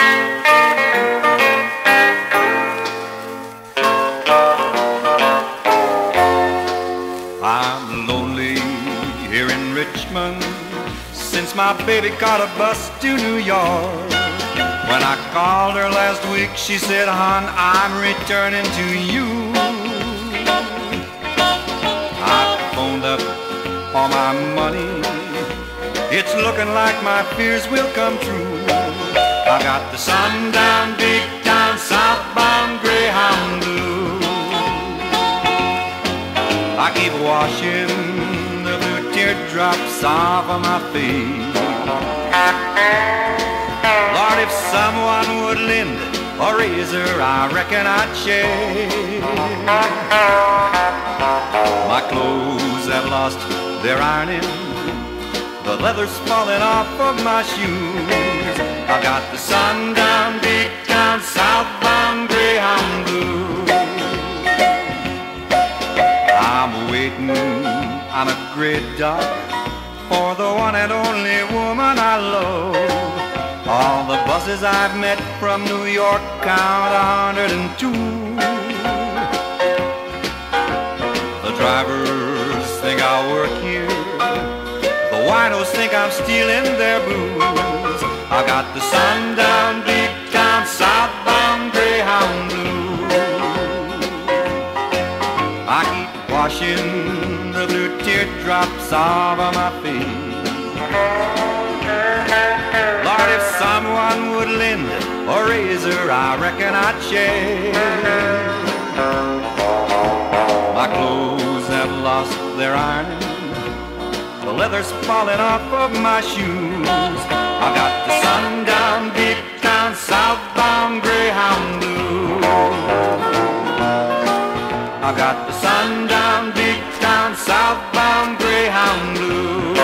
I'm lonely here in Richmond since my baby caught a bus to New York. When I called her last week, she said, "Hon, I'm returning to you." I phoned up all my money. It's looking like my fears will come true. I got the sundown, big town, southbound Greyhound Blues. I keep washing the blue teardrops off of my face. Lord, if someone would lend a razor, I reckon I'd shave. My clothes have lost their ironing, the leather's falling off of my shoes. I got the sundown, big town, southbound Greyhound Blues. I'm waiting on a gray dock for the one and only woman I love. All the buses I've met from New York count 102. The drivers think I work here, winos think I'm stealing their booze. I got the sundown, big town, southbound Greyhound Blues. I keep washing the blue teardrops off of my face. Lord, if someone would lend a razor, I reckon I'd shave. My clothes have lost their ironing, the leather's falling off of my shoes. I got the sundown, big town, southbound Greyhound Blues. I got the sundown, big town, southbound Greyhound Blues.